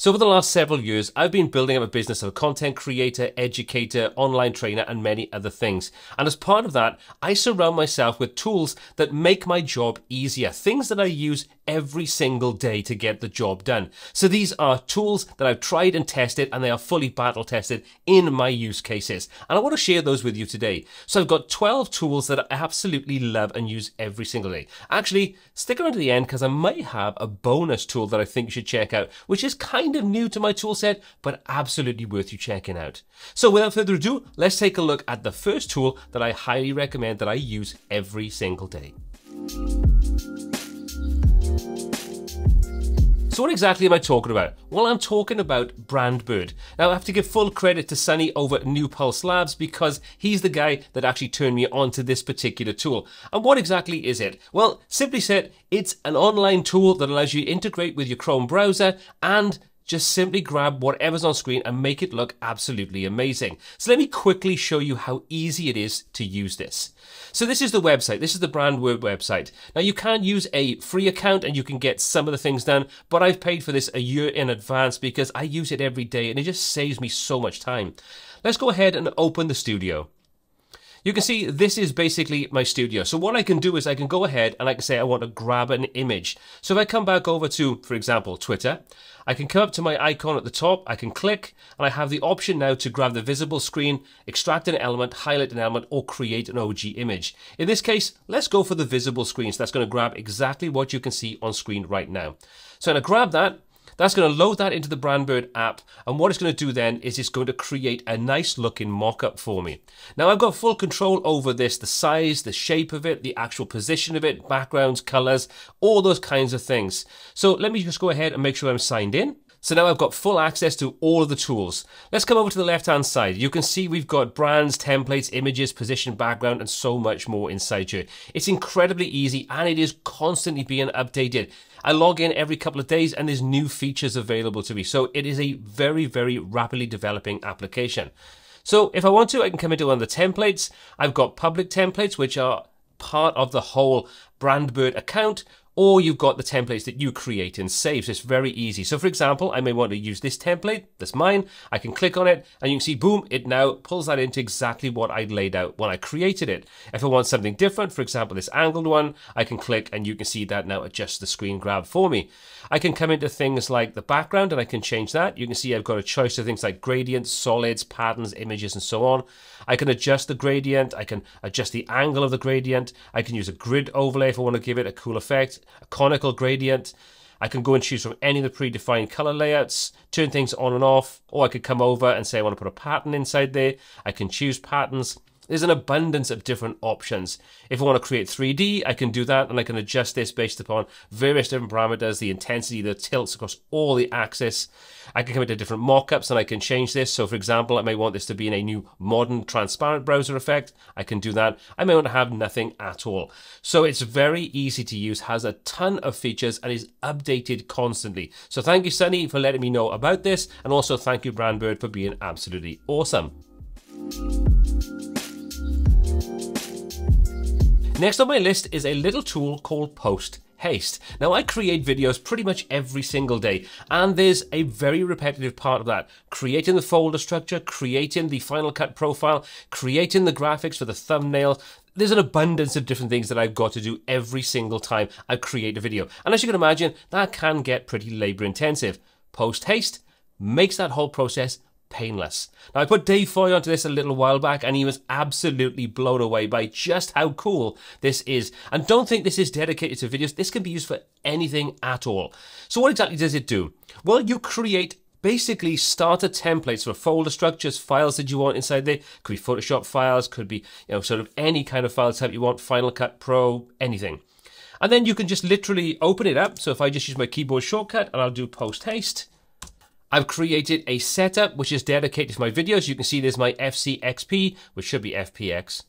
So over the last several years, I've been building up a business of a content creator, educator, online trainer, and many other things. And as part of that, I surround myself with tools that make my job easier, things that I use every single day to get the job done. So these are tools that I've tried and tested, and they are fully battle tested in my use cases. And I want to share those with you today. So I've got 12 tools that I absolutely love and use every single day. Actually, stick around to the end because I might have a bonus tool that I think you should check out, which is kind of new to my tool set, but absolutely worth you checking out. So without further ado, let's take a look at the first tool that I highly recommend that I use every single day. So what exactly am I talking about? Well, I'm talking about BrandBird. Now, I have to give full credit to Sunny over at New Pulse Labs because he's the guy that actually turned me on to this particular tool. And what exactly is it? Well, simply said, it's an online tool that allows you to integrate with your Chrome browser and just simply grab whatever's on screen and make it look absolutely amazing. So let me quickly show you how easy it is to use this. So this is the website. This is the BrandBird website. Now you can use a free account and you can get some of the things done, but I've paid for this a year in advance because I use it every day and it just saves me so much time. Let's go ahead and open the studio. You can see this is basically my studio. So what I can do is I can go ahead and I can say I want to grab an image. So if I come back over to, for example, Twitter, I can come up to my icon at the top, I can click, and I have the option now to grab the visible screen, extract an element, highlight an element, or create an OG image. In this case, let's go for the visible screen. So that's going to grab exactly what you can see on screen right now. So I'm going to grab that. That's going to load that into the BrandBird app, and what it's going to do then is it's going to create a nice looking mock-up for me. Now I've got full control over this, the size, the shape of it, the actual position of it, backgrounds, colors, all those kinds of things. So let me just go ahead and make sure I'm signed in. So now I've got full access to all of the tools. Let's come over to the left-hand side. You can see we've got brands, templates, images, position, background, and so much more inside here. It's incredibly easy, and it is constantly being updated. I log in every couple of days and there's new features available to me. So it is a very, very rapidly developing application. So if I want to, I can come into one of the templates. I've got public templates, which are part of the whole BrandBird account, or you've got the templates that you create and save. So it's very easy. So for example, I may want to use this template, that's mine. I can click on it and you can see, boom, it now pulls that into exactly what I laid out when I created it. If I want something different, for example, this angled one, I can click and you can see that now adjusts the screen grab for me. I can come into things like the background and I can change that. You can see I've got a choice of things like gradients, solids, patterns, images, and so on. I can adjust the gradient. I can adjust the angle of the gradient. I can use a grid overlay if I want to give it a cool effect. A conical gradient. I can go and choose from any of the predefined color layouts, turn things on and off, or I could come over and say I want to put a pattern inside there. I can choose patterns. There's an abundance of different options. If I want to create 3D, I can do that, and I can adjust this based upon various different parameters, the intensity, the tilts across all the axes. I can come into different mockups and I can change this. So for example, I may want this to be in a new modern transparent browser effect. I can do that. I may want to have nothing at all. So it's very easy to use, has a ton of features, and is updated constantly. So thank you, Sunny, for letting me know about this. And also thank you, BrandBird, for being absolutely awesome. Next on my list is a little tool called Post Haste. Now I create videos pretty much every single day, and there's a very repetitive part of that. Creating the folder structure, creating the Final Cut profile, creating the graphics for the thumbnail. There's an abundance of different things that I've got to do every single time I create a video. And as you can imagine, that can get pretty labor intensive. Post Haste makes that whole process painless. Now I put Dave Foy onto this a little while back and he was absolutely blown away by just how cool this is. And don't think this is dedicated to videos. This can be used for anything at all. So what exactly does it do? Well, you create basically starter templates for folder structures, files that you want inside there. Could be Photoshop files, could be, you know, sort of any kind of file type you want, Final Cut Pro, anything. And then you can just literally open it up. So if I just use my keyboard shortcut and I'll do Post Haste, I've created a setup which is dedicated to my videos. You can see there's my FCXP, which should be FPX,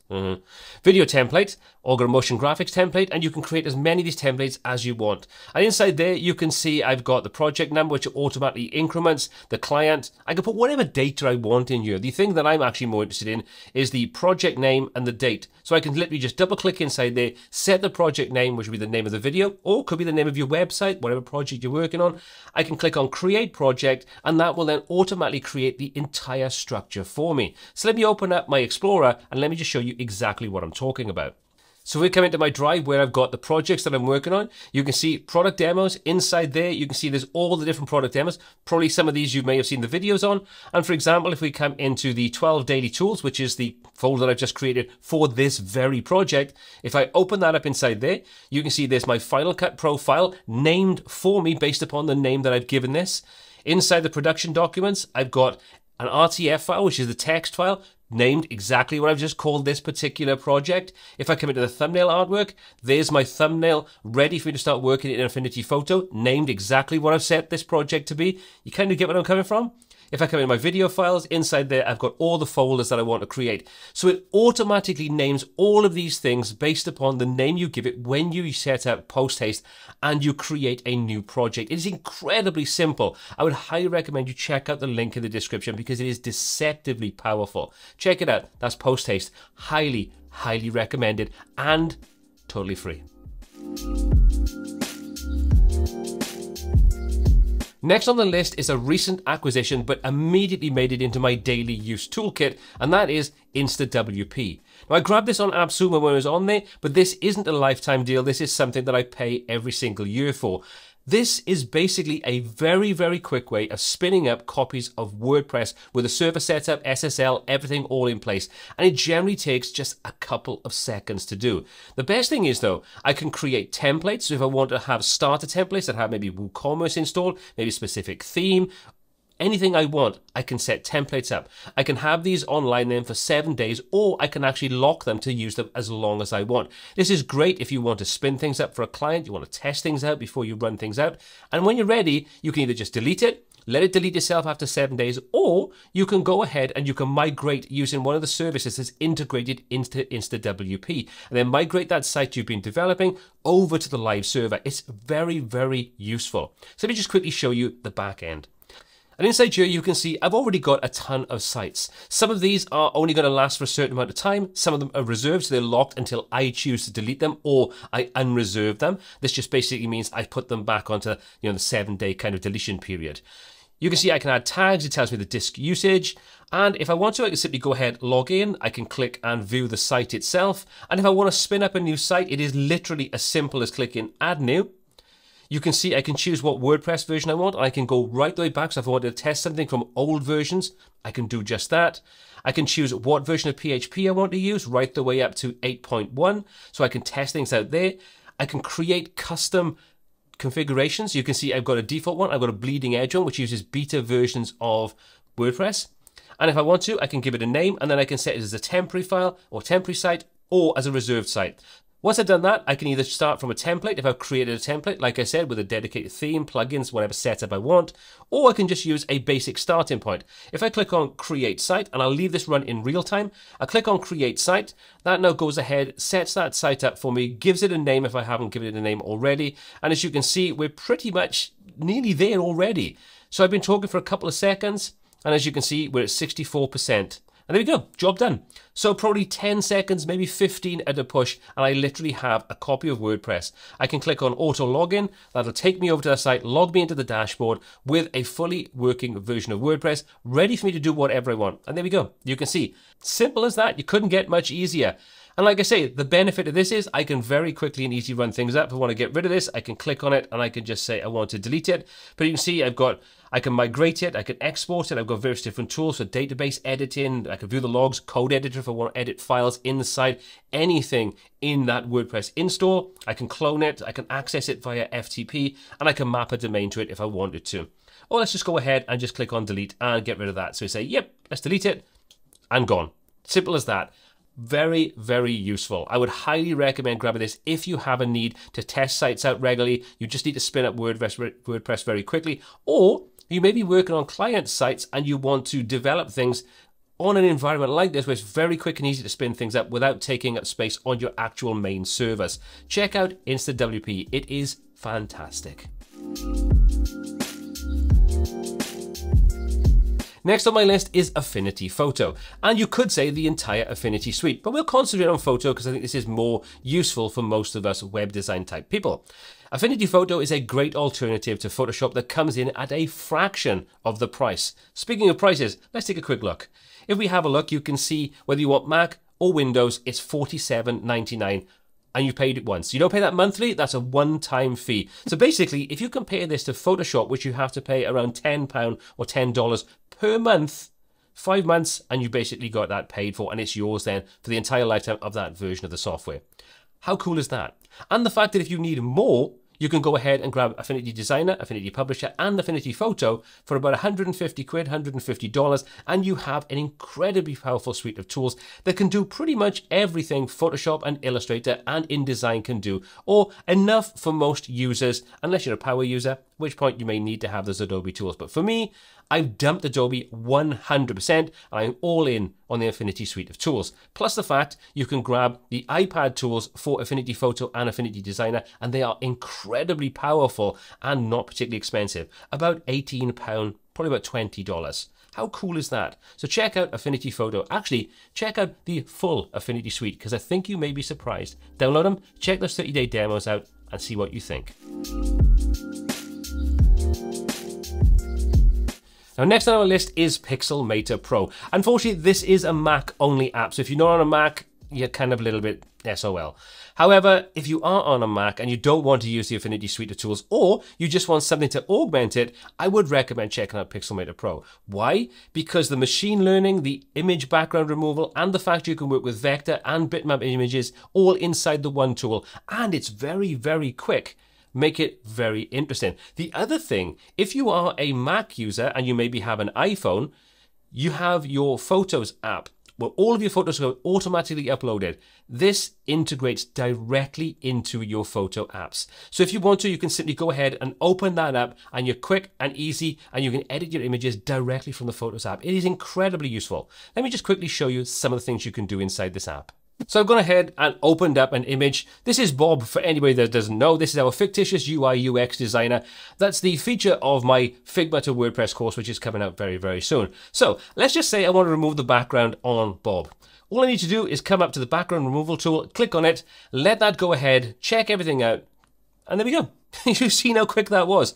video template, Auger motion graphics template, and you can create as many of these templates as you want. And inside there, you can see I've got the project number, which automatically increments, the client. I can put whatever data I want in here. The thing that I'm actually more interested in is the project name and the date. So I can literally just double click inside there, set the project name, which would be the name of the video, or could be the name of your website, whatever project you're working on. I can click on create project, and that will then automatically create the entire structure for me. So let me open up my Explorer and let me just show you exactly what I'm talking about. So we come into my drive where I've got the projects that I'm working on. You can see product demos inside there. You can see there's all the different product demos. Probably some of these you may have seen the videos on. And for example, if we come into the 12 daily tools, which is the folder that I've just created for this very project, if I open that up inside there, you can see there's my Final Cut Pro file named for me based upon the name that I've given this. Inside the production documents, I've got an RTF file, which is the text file, named exactly what I've just called this particular project. If I come into the thumbnail artwork, there's my thumbnail ready for me to start working in Affinity Photo, named exactly what I've set this project to be. You kind of get what I'm coming from? If I come into my video files, inside there, I've got all the folders that I want to create. So it automatically names all of these things based upon the name you give it when you set up Post Haste and you create a new project. It is incredibly simple. I would highly recommend you check out the link in the description because it is deceptively powerful. Check it out. That's Post Haste. Highly, highly recommended and totally free. Next on the list is a recent acquisition, but immediately made it into my daily use toolkit, and that is InstaWP. Now, I grabbed this on AppSumo when it was on there, but this isn't a lifetime deal. This is something that I pay every single year for. This is basically a very, very quick way of spinning up copies of WordPress with a server setup, SSL, everything all in place. And it generally takes just a couple of seconds to do. The best thing is though, I can create templates. So if I want to have starter templates that have maybe WooCommerce installed, maybe a specific theme, anything I want, I can set templates up. I can have these online then for 7 days, or I can actually lock them to use them as long as I want. This is great if you want to spin things up for a client, you want to test things out before you run things out. And when you're ready, you can either just delete it, let it delete itself after 7 days, or you can go ahead and you can migrate using one of the services that's integrated into InstaWP, and then migrate that site you've been developing over to the live server. It's very, very useful. So let me just quickly show you the back end. And inside here, you can see I've already got a ton of sites. Some of these are only going to last for a certain amount of time. Some of them are reserved, so they're locked until I choose to delete them or I unreserve them. This just basically means I put them back onto, you know, the 7 day kind of deletion period. You can see I can add tags. It tells me the disk usage. And if I want to, I can simply go ahead, log in. I can click and view the site itself. And if I want to spin up a new site, it is literally as simple as clicking add new. You can see I can choose what WordPress version I want. I can go right the way back. So if I wanted to test something from old versions, I can do just that. I can choose what version of PHP I want to use right the way up to 8.1. So I can test things out there. I can create custom configurations. You can see I've got a default one. I've got a bleeding edge one, which uses beta versions of WordPress. And if I want to, I can give it a name and then I can set it as a temporary file or temporary site or as a reserved site. Once I've done that, I can either start from a template, if I've created a template, like I said, with a dedicated theme, plugins, whatever setup I want, or I can just use a basic starting point. If I click on Create Site, and I'll leave this run in real time, I click on Create Site, that now goes ahead, sets that site up for me, gives it a name if I haven't given it a name already, and as you can see, we're pretty much nearly there already. So I've been talking for a couple of seconds, and as you can see, we're at 64%. And there we go, job done. So probably 10 seconds, maybe 15 at a push, and I literally have a copy of WordPress. I can click on auto login, that'll take me over to the site, log me into the dashboard with a fully working version of WordPress, ready for me to do whatever I want. And there we go, you can see, simple as that, you couldn't get much easier. And like I say, the benefit of this is I can very quickly and easily run things up. If I want to get rid of this, I can click on it and I can just say I want to delete it. But you can see I've got, I can migrate it, I can export it, I've got various different tools for database editing, I can view the logs, code editor if I want to edit files inside anything in that WordPress install. I can clone it, I can access it via FTP, and I can map a domain to it if I wanted to. Or let's just go ahead and just click on delete and get rid of that. So we say, yep, let's delete it, and gone. Simple as that. Very, very useful. I would highly recommend grabbing this if you have a need to test sites out regularly. You just need to spin up WordPress very quickly, or you may be working on client sites and you want to develop things on an environment like this, where it's very quick and easy to spin things up without taking up space on your actual main servers. Check out InstaWP. It is fantastic. Next on my list is Affinity Photo, and you could say the entire Affinity suite, but we'll concentrate on Photo because I think this is more useful for most of us web design type people. Affinity Photo is a great alternative to Photoshop that comes in at a fraction of the price. Speaking of prices, let's take a quick look. If we have a look, you can see whether you want Mac or Windows, it's $47.99. and you paid it once. You don't pay that monthly, that's a one-time fee. So basically, if you compare this to Photoshop, which you have to pay around £10 or $10 per month, 5 months, and you basically got that paid for, and it's yours then for the entire lifetime of that version of the software. How cool is that? And the fact that if you need more, you can go ahead and grab Affinity Designer, Affinity Publisher, and Affinity Photo for about £150, $150, and you have an incredibly powerful suite of tools that can do pretty much everything Photoshop and Illustrator and InDesign can do, or enough for most users, unless you're a power user, at which point you may need to have those Adobe tools. But for me, I've dumped Adobe 100%, and I'm all in on the Affinity suite of tools. Plus the fact you can grab the iPad tools for Affinity Photo and Affinity Designer, and they are incredibly powerful and not particularly expensive. About £18, probably about $20. How cool is that? So check out Affinity Photo. Actually, check out the full Affinity suite, because I think you may be surprised. Download them, check those 30-day demos out, and see what you think. Now, next on our list is Pixelmator Pro. Unfortunately, this is a Mac-only app, so if you're not on a Mac, you're kind of a little bit SOL. However, if you are on a Mac and you don't want to use the Affinity suite of tools, or you just want something to augment it, I would recommend checking out Pixelmator Pro. Why? Because the machine learning, the image background removal, and the fact you can work with vector and bitmap images all inside the one tool, and it's very, very quick, make it very interesting. The other thing, if you are a Mac user and you maybe have an iPhone, you have your Photos app where all of your photos are automatically uploaded. This integrates directly into your photo apps. So if you want to, you can simply go ahead and open that up, and you're quick and easy, and you can edit your images directly from the Photos app. It is incredibly useful. Let me just quickly show you some of the things you can do inside this app. So I've gone ahead and opened up an image. This is Bob, for anybody that doesn't know. This is our fictitious UI UX designer. That's the feature of my Figma to WordPress course, which is coming out very, very soon. So let's just say I want to remove the background on Bob. All I need to do is come up to the background removal tool, click on it, let that go ahead, check everything out, and there we go. You've seen how quick that was.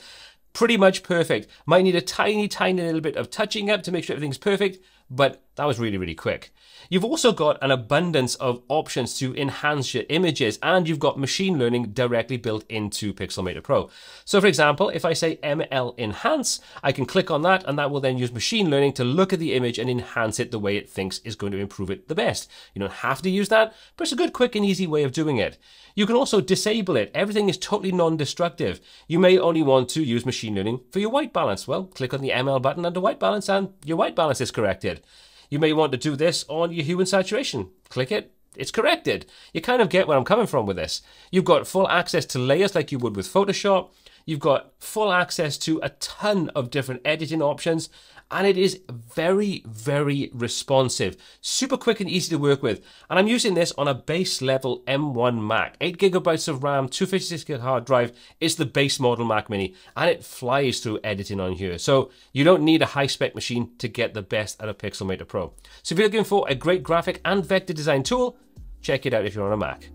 Pretty much perfect. Might need a tiny, tiny little bit of touching up to make sure everything's perfect, but that was really, really quick. You've also got an abundance of options to enhance your images, and you've got machine learning directly built into Pixelmator Pro. So for example, if I say ML Enhance, I can click on that, and that will then use machine learning to look at the image and enhance it the way it thinks is going to improve it the best. You don't have to use that, but it's a good, quick, and easy way of doing it. You can also disable it. Everything is totally non-destructive. You may only want to use machine learning for your white balance. Well, click on the ML button under white balance, and your white balance is corrected. You may want to do this on your hue and saturation. Click it, it's corrected. You kind of get where I'm coming from with this. You've got full access to layers like you would with Photoshop. You've got full access to a ton of different editing options, and it is very, very responsive. Super quick and easy to work with. And I'm using this on a base level M1 Mac. 8 GB of RAM, 256 GB hard drive. It's the base model Mac Mini, and it flies through editing on here. So you don't need a high-spec machine to get the best out of Pixelmator Pro. So if you're looking for a great graphic and vector design tool, check it out if you're on a Mac.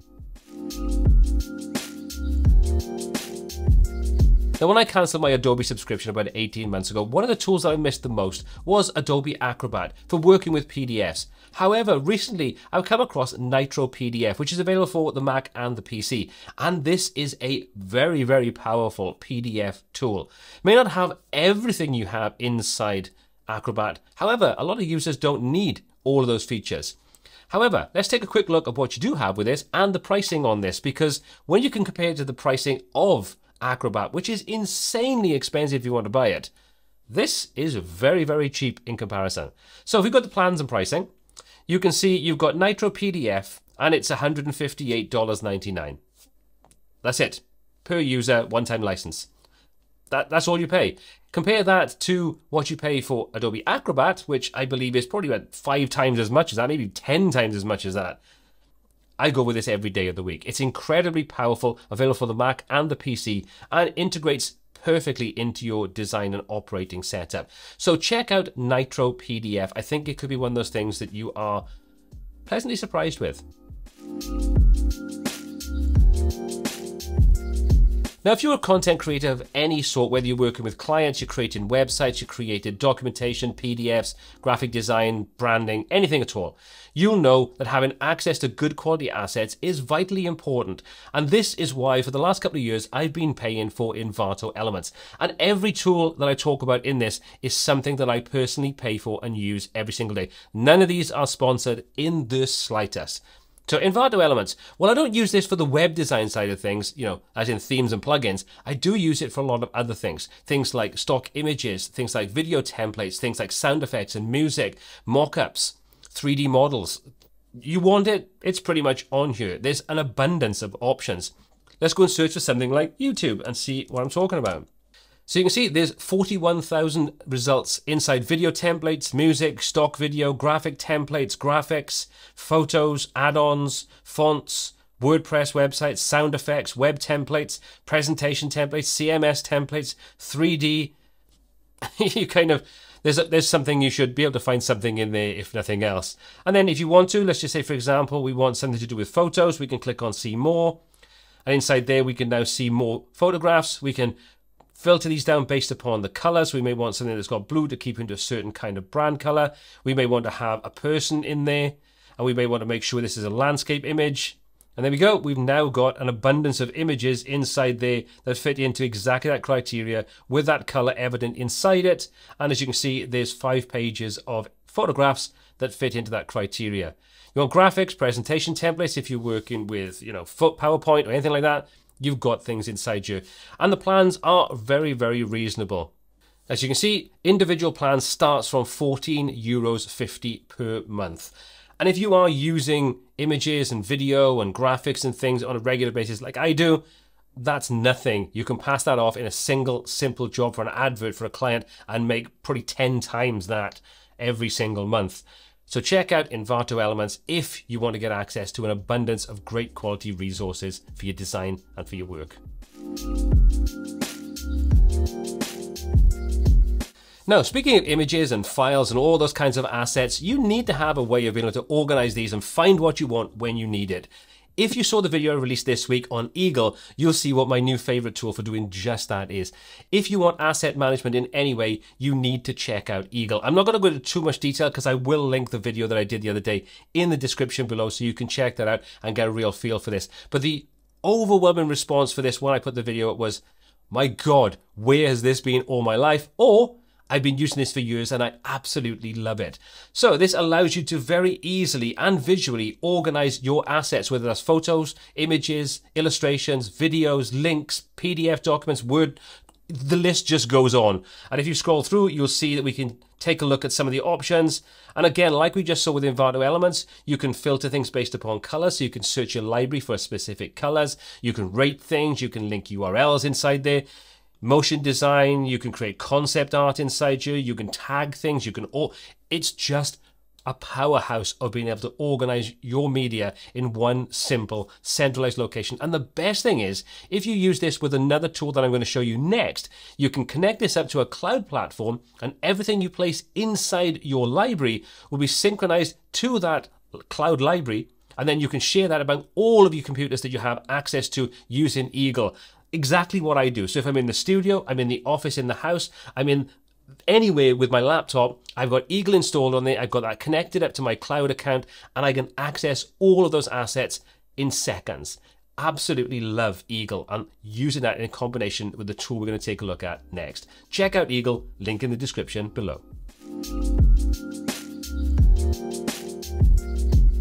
Now, when I cancelled my Adobe subscription about 18 months ago, one of the tools that I missed the most was Adobe Acrobat for working with PDFs. However, recently I've come across Nitro PDF, which is available for the Mac and the PC. And this is a very, very powerful PDF tool. It may not have everything you have inside Acrobat. However, a lot of users don't need all of those features. However, let's take a quick look at what you do have with this and the pricing on this, because when you can compare it to the pricing of Acrobat, which is insanely expensive if you want to buy it, this is very, very cheap in comparison. So if we've got the plans and pricing, you can see you've got Nitro PDF, and it's $158.99. That's it, per user, one-time license. That's all you pay. Compare that to what you pay for Adobe Acrobat, which I believe is probably about 5 times as much as that, maybe 10 times as much as that. I go with this every day of the week. It's incredibly powerful, available for the Mac and the PC, and integrates perfectly into your design and operating setup. So check out Nitro PDF. I think it could be one of those things that you are pleasantly surprised with. Now, if you're a content creator of any sort, whether you're working with clients, you're creating websites, you're creating documentation, PDFs, graphic design, branding, anything at all, you'll know that having access to good quality assets is vitally important. And this is why, for the last couple of years, I've been paying for Envato Elements. And every tool that I talk about in this is something that I personally pay for and use every single day. None of these are sponsored in the slightest. So Envato Elements, well, I don't use this for the web design side of things, you know, as in themes and plugins. I do use it for a lot of other things. Things like stock images, things like video templates, things like sound effects and music, mock-ups, 3D models. You want it, it's pretty much on here. There's an abundance of options. Let's go and search for something like YouTube and see what I'm talking about. So you can see there's 41,000 results inside video templates, music, stock video, graphic templates, graphics, photos, add-ons, fonts, WordPress websites, sound effects, web templates, presentation templates, CMS templates, 3D. You kind of, there's something, you should be able to find something in there if nothing else. And then if you want to, let's just say, for example, we want something to do with photos, we can click on see more. And inside there, we can now see more photographs. We can filter these down based upon the colors. We may want something that's got blue to keep into a certain kind of brand color. We may want to have a person in there, and we may want to make sure this is a landscape image. And there we go. We've now got an abundance of images inside there that fit into exactly that criteria with that color evident inside it. And as you can see, there's 5 pages of photographs that fit into that criteria. You want graphics, presentation templates, if you're working with, you know, PowerPoint or anything like that. You've got things inside you. And the plans are very, very reasonable. As you can see, individual plans starts from €14.50 per month. And if you are using images and video and graphics and things on a regular basis like I do, that's nothing. You can pass that off in a single, simple job for an advert for a client and make probably 10 times that every single month. So check out Envato Elements if you want to get access to an abundance of great quality resources for your design and for your work. Now, speaking of images and files and all those kinds of assets, you need to have a way of being able to organize these and find what you want when you need it. If you saw the video I released this week on Eagle, you'll see what my new favorite tool for doing just that is. If you want asset management in any way, you need to check out Eagle. I'm not going to go into too much detail because I will link the video that I did the other day in the description below so you can check that out and get a real feel for this. But the overwhelming response for this when I put the video up was, my God, where has this been all my life? Or, I've been using this for years and I absolutely love it. So this allows you to very easily and visually organize your assets, whether that's photos, images, illustrations, videos, links, PDF documents, Word, the list just goes on. And if you scroll through, you'll see that we can take a look at some of the options. And again, like we just saw with Envato Elements, you can filter things based upon color. So you can search your library for specific colors. You can rate things. You can link URLs inside there. Motion design, you can create concept art inside you, you can tag things, you can all, it's just a powerhouse of being able to organize your media in one simple centralized location. And the best thing is, if you use this with another tool that I'm going to show you next, you can connect this up to a cloud platform and everything you place inside your library will be synchronized to that cloud library. And then you can share that among all of your computers that you have access to using Eagle. Exactly what I do. So if I'm in the studio, I'm in the office, in the house, I'm in anywhere with my laptop, I've got Eagle installed on there, I've got that connected up to my cloud account, and I can access all of those assets in seconds. Absolutely love Eagle and using that in combination with the tool we're going to take a look at next. Check out Eagle, link in the description below.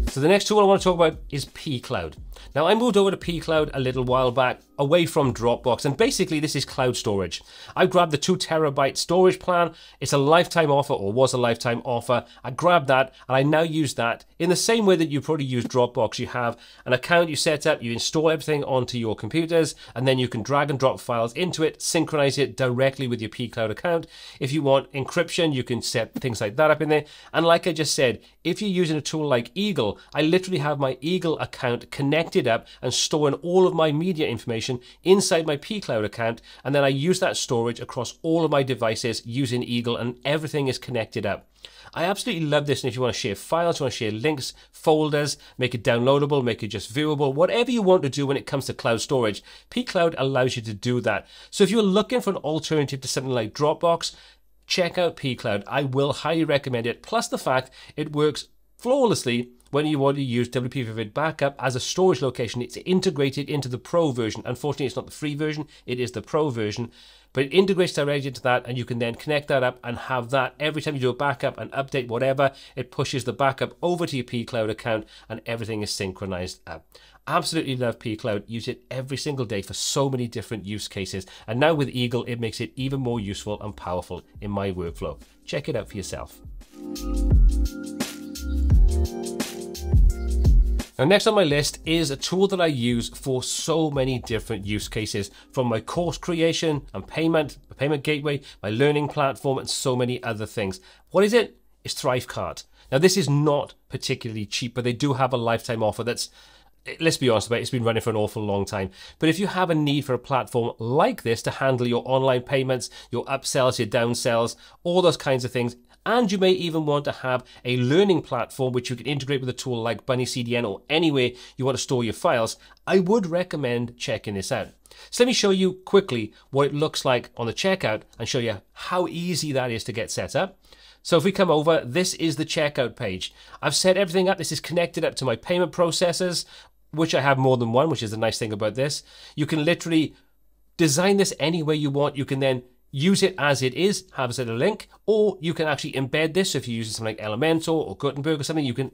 So the next tool I want to talk about is pCloud. Now, I moved over to pCloud a little while back, away from Dropbox, and basically this is cloud storage. I grabbed the 2 terabyte storage plan. It's a lifetime offer, or was a lifetime offer. I grabbed that, and I now use that in the same way that you probably use Dropbox. You have an account you set up, you install everything onto your computers, and then you can drag and drop files into it, synchronize it directly with your pCloud account. If you want encryption, you can set things like that up in there. And like I just said, if you're using a tool like Eagle, I literally have my Eagle account connected up and storing all of my media information inside my pCloud account, and then I use that storage across all of my devices using Eagle, and everything is connected up. I absolutely love this, and if you want to share files, you want to share links, folders, make it downloadable, make it just viewable, whatever you want to do when it comes to cloud storage, pCloud allows you to do that. So if you're looking for an alternative to something like Dropbox, check out pCloud. I will highly recommend it, plus the fact it works flawlessly when you want to use WP Vivid Backup as a storage location. It's integrated into the Pro version. Unfortunately, it's not the free version, it is the Pro version, but it integrates directly into that, and you can then connect that up and have that every time you do a backup and update whatever, it pushes the backup over to your pCloud account and everything is synchronized up. Absolutely love pCloud, use it every single day for so many different use cases, and now with Eagle, it makes it even more useful and powerful in my workflow. Check it out for yourself. Now, next on my list is a tool that I use for so many different use cases, from my course creation and payment gateway, my learning platform, and so many other things. What is it? It's ThriveCart. Now, this is not particularly cheap, but they do have a lifetime offer that's, let's be honest about it, it's been running for an awful long time. But if you have a need for a platform like this to handle your online payments, your upsells, your downsells, all those kinds of things, and you may even want to have a learning platform which you can integrate with a tool like Bunny CDN or anywhere you want to store your files, I would recommend checking this out. So let me show you quickly what it looks like on the checkout and show you how easy that is to get set up. So if we come over, this is the checkout page. I've set everything up. This is connected up to my payment processors, which I have more than one, which is the nice thing about this. You can literally design this any way you want. You can then use it as it is, have as a link, or you can actually embed this. So if you're using something like Elementor or Gutenberg or something, you can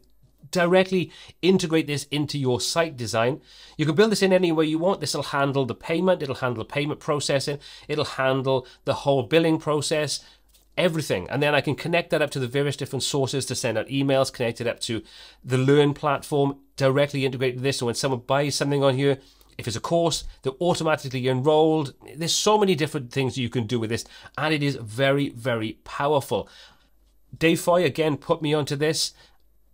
directly integrate this into your site design. You can build this in any way you want. This will handle the payment, it'll handle the payment processing, it'll handle the whole billing process, everything. And then I can connect that up to the various different sources to send out emails, connect it up to the Learn platform, directly integrate this. So when someone buys something on here, if it's a course, they're automatically enrolled. There's so many different things you can do with this, and it is very, very powerful. Dave Foy, again, put me onto this,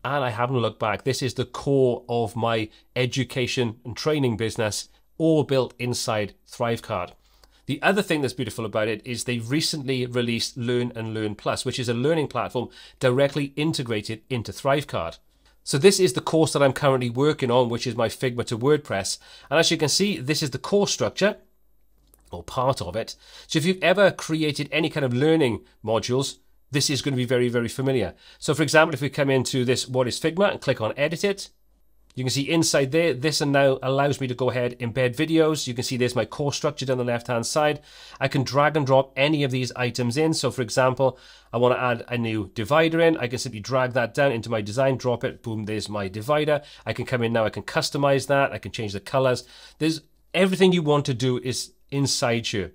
and I haven't looked back. This is the core of my education and training business, all built inside ThriveCart. The other thing that's beautiful about it is they've recently released Learn and Learn Plus, which is a learning platform directly integrated into ThriveCart. So this is the course that I'm currently working on, which is my Figma to WordPress. And as you can see, this is the course structure, or part of it. So if you've ever created any kind of learning modules, this is going to be very, very familiar. So for example, if we come into this, what is Figma, and click on edit it, you can see inside there, this and now allows me to go ahead, embed videos. You can see there's my course structure down the left-hand side. I can drag and drop any of these items in. So for example, I want to add a new divider in. I can simply drag that down into my design, drop it, boom, there's my divider. I can come in now, I can customize that. I can change the colors. There's everything you want to do is inside here.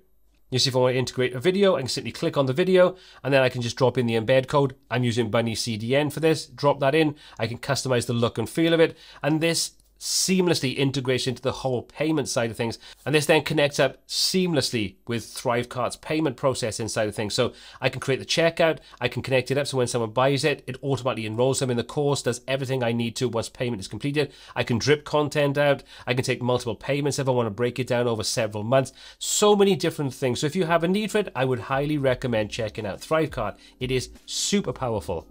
You see, if I want to integrate a video, I can simply click on the video, and then I can just drop in the embed code. I'm using Bunny CDN for this. Drop that in. I can customize the look and feel of it. And this seamlessly integrates into the whole payment side of things. And this then connects up seamlessly with ThriveCart's payment process inside of things. So I can create the checkout. I can connect it up so when someone buys it, it automatically enrolls them in the course, does everything I need to once payment is completed. I can drip content out. I can take multiple payments if I want to break it down over several months. So many different things. So if you have a need for it, I would highly recommend checking out ThriveCart. It is super powerful.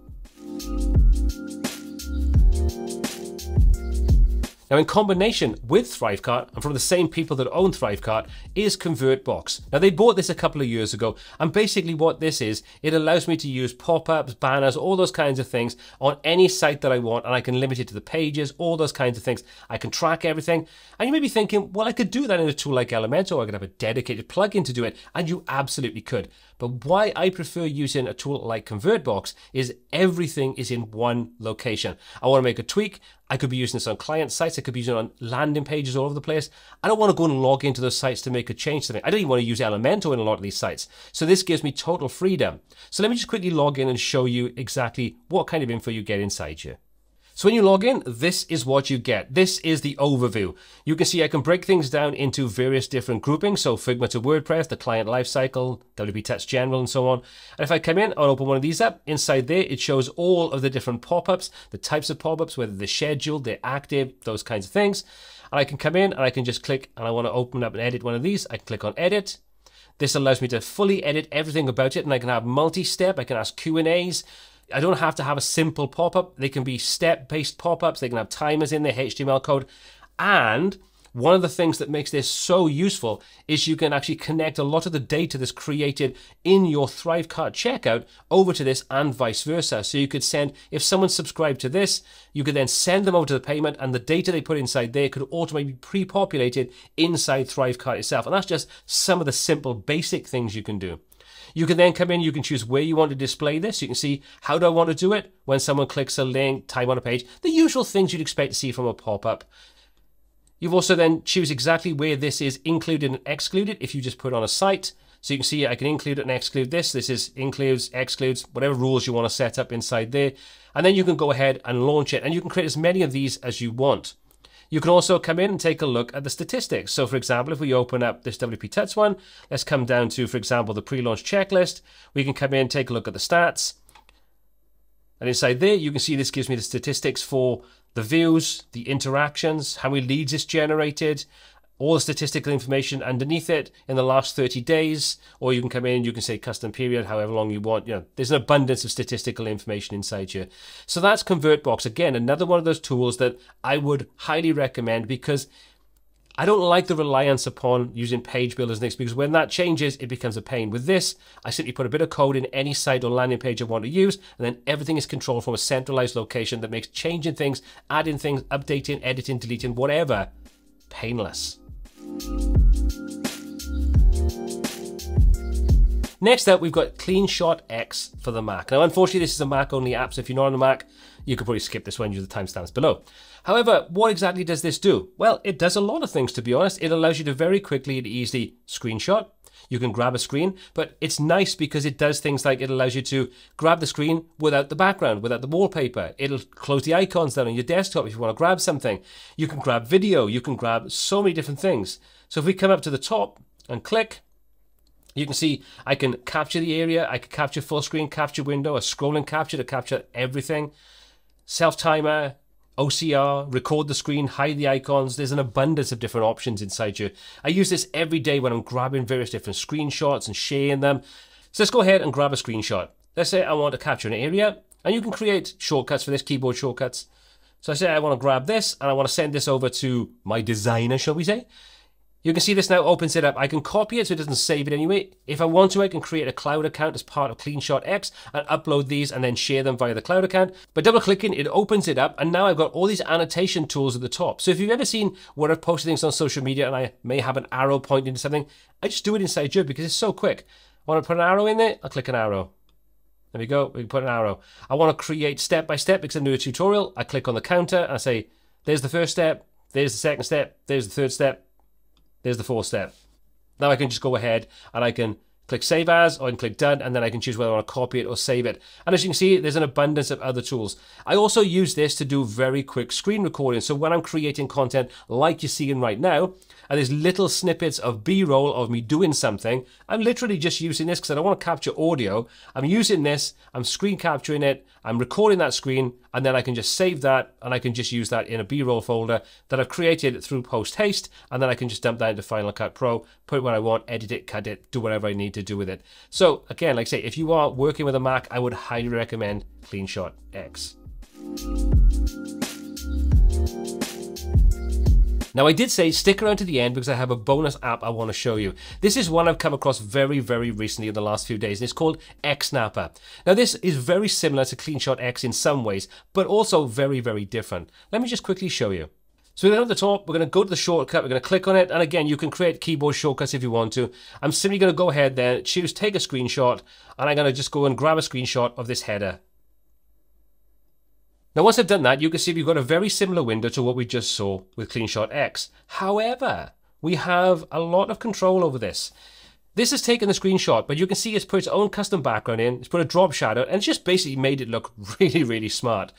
Now, in combination with ThriveCart, and from the same people that own ThriveCart, is ConvertBox. Now, they bought this a couple of years ago, and basically what this is, it allows me to use pop-ups, banners, all those kinds of things on any site that I want, and I can limit it to the pages, all those kinds of things. I can track everything, and you may be thinking, well, I could do that in a tool like Elementor, I could have a dedicated plugin to do it, and you absolutely could. But why I prefer using a tool like ConvertBox is everything is in one location. I want to make a tweak. I could be using this on client sites. I could be using it on landing pages all over the place. I don't want to go and log into those sites to make a change to them. I don't even want to use Elementor in a lot of these sites. So this gives me total freedom. So let me just quickly log in and show you exactly what kind of info you get inside here. So when you log in, this is what you get. This is the overview. You can see I can break things down into various different groupings. So Figma to WordPress, the client lifecycle, WP Test General, and so on. And if I come in, I'll open one of these up. Inside there, it shows all of the different pop-ups, the types of pop-ups, whether they're scheduled, they're active, those kinds of things. And I can come in and I can just click, and I want to open up and edit one of these. I can click on edit. This allows me to fully edit everything about it. And I can have multi-step, I can ask Q&As. I don't have to have a simple pop-up. They can be step-based pop-ups. They can have timers in their HTML code. And one of the things that makes this so useful is you can actually connect a lot of the data that's created in your ThriveCart checkout over to this and vice versa. So you could send, if someone subscribed to this, you could then send them over to the payment, and the data they put inside there could automatically be pre-populated inside ThriveCart itself. And that's just some of the simple basic things you can do. You can then come in, you can choose where you want to display this. You can see, how do I want to do it? When someone clicks a link, time on a page, the usual things you'd expect to see from a pop-up. You've also then choose exactly where this is included and excluded if you just put on a site. So you can see I can include and exclude this. This is includes, excludes, whatever rules you want to set up inside there. And then you can go ahead and launch it. And you can create as many of these as you want. You can also come in and take a look at the statistics. So for example, if we open up this WP Tuts one, let's come down to, for example, the pre-launch checklist. We can come in, take a look at the stats. And inside there, you can see this gives me the statistics for the views, the interactions, how many leads it's generated, all the statistical information underneath it in the last 30 days, or you can come in and you can say custom period, however long you want. You know, there's an abundance of statistical information inside here. So that's ConvertBox. Again, another one of those tools that I would highly recommend because I don't like the reliance upon using page builders next, because when that changes, it becomes a pain. With this, I simply put a bit of code in any site or landing page I want to use, and then everything is controlled from a centralized location that makes changing things, adding things, updating, editing, deleting, whatever, painless. Next up, we've got CleanShot X for the Mac. Now, unfortunately, this is a Mac-only app, so if you're not on a Mac, you could probably skip this one, use the timestamps below. However, what exactly does this do? Well, it does a lot of things, to be honest. It allows you to very quickly and easily screenshot. You can grab a screen, but it's nice because it does things like it allows you to grab the screen without the background, without the wallpaper. It'll close the icons down on your desktop if you want to grab something. You can grab video. You can grab so many different things. So if we come up to the top and click, you can see I can capture the area. I can capture full screen, capture window, a scrolling capture to capture everything. Self-timer, OCR, record the screen, hide the icons. There's an abundance of different options inside you. I use this every day when I'm grabbing various different screenshots and sharing them. So let's go ahead and grab a screenshot. Let's say I want to capture an area, and you can create shortcuts for this, keyboard shortcuts. So I say I want to grab this, and I want to send this over to my designer, shall we say. You can see this now opens it up. I can copy it so it doesn't save it anyway. If I want to, I can create a cloud account as part of CleanShot X and upload these and then share them via the cloud account. But double clicking, it opens it up, and now I've got all these annotation tools at the top. So if you've ever seen where I've posted things on social media and I may have an arrow pointing to something, I just do it inside here because it's so quick. I want to put an arrow in there, I'll click an arrow. There we go, we can put an arrow. I want to create step by step because I'm doing a tutorial. I click on the counter and I say, there's the first step, there's the second step, there's the third step, there's the fourth step. Now I can just go ahead and I can click save as, or I can click done, and then I can choose whether I want to copy it or save it. And as you can see, there's an abundance of other tools. I also use this to do very quick screen recording. So when I'm creating content like you're seeing right now, and there's little snippets of B-roll of me doing something, I'm literally just using this because I don't want to capture audio. I'm using this, I'm screen capturing it, I'm recording that screen, and then I can just save that, and I can just use that in a B-roll folder that I've created through Post Haste, and then I can just dump that into Final Cut Pro, put it where I want, edit it, cut it, do whatever I need to do with it. So again, like I say, if you are working with a Mac, I would highly recommend CleanShot X. Now I did say stick around to the end because I have a bonus app I want to show you. This is one I've come across very, very recently in the last few days, and it's called Xnapper. Now this is very similar to CleanShot X in some ways, but also very, very different. Let me just quickly show you. So down at the top, we're going to go to the shortcut. We're going to click on it. And again, you can create keyboard shortcuts if you want to. I'm simply going to go ahead then, choose take a screenshot, and I'm going to just go and grab a screenshot of this header. Now, once I've done that, you can see we've got a very similar window to what we just saw with CleanShot X. However, we have a lot of control over this. This has taken the screenshot, but you can see it's put its own custom background in. It's put a drop shadow, and it's just basically made it look really, really smart.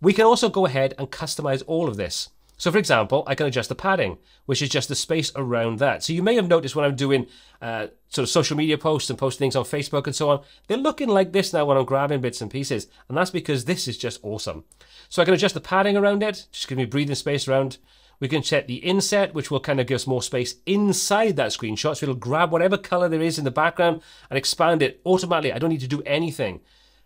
We can also go ahead and customize all of this. So for example, I can adjust the padding, which is just the space around that. So you may have noticed when I'm doing sort of social media posts and posting things on Facebook and so on, they're looking like this now when I'm grabbing bits and pieces. And that's because this is just awesome. So I can adjust the padding around it, just give me breathing space around. We can set the inset, which will kind of give us more space inside that screenshot. So it'll grab whatever color there is in the background and expand it automatically. I don't need to do anything.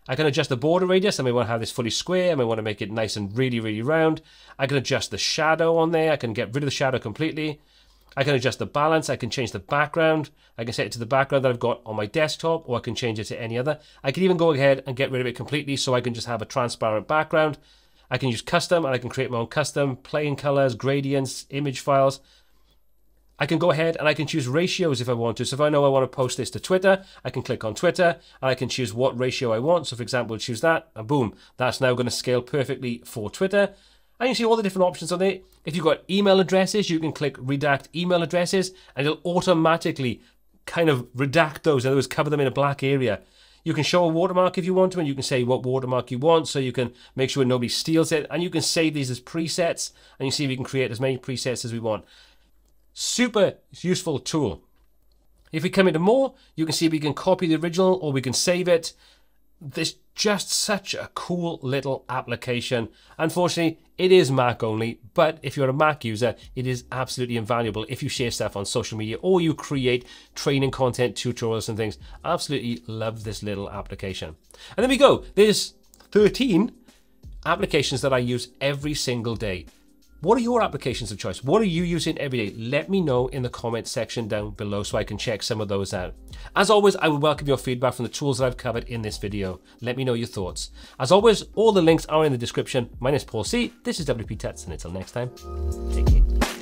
I can adjust the border radius. I may want to have this fully square. I may want to make it nice and really, really round. I can adjust the shadow on there. I can get rid of the shadow completely. I can adjust the balance. I can change the background. I can set it to the background that I've got on my desktop, or I can change it to any other. I can even go ahead and get rid of it completely so I can just have a transparent background. I can use custom, and I can create my own custom, plain colors, gradients, image files. I can go ahead and I can choose ratios if I want to. So if I know I want to post this to Twitter, I can click on Twitter and I can choose what ratio I want. So for example, we'll choose that, and boom, that's now going to scale perfectly for Twitter. And you see all the different options on there. If you've got email addresses, you can click redact email addresses and it'll automatically kind of redact those. In other words, cover them in a black area. You can show a watermark if you want to, and you can say what watermark you want, so you can make sure nobody steals it. And you can save these as presets, and you see we can create as many presets as we want. Super useful tool. If we come into more, you can see we can copy the original or we can save it. There's just such a cool little application. Unfortunately, it is Mac only, but if you're a Mac user, it is absolutely invaluable if you share stuff on social media or you create training content, tutorials and things. I absolutely love this little application. And there we go. There's 13 applications that I use every single day. What are your applications of choice? What are you using every day? Let me know in the comment section down below so I can check some of those out. As always, I would welcome your feedback from the tools that I've covered in this video. Let me know your thoughts. As always, all the links are in the description. My name is Paul C. This is WP Tuts, and until next time, take care.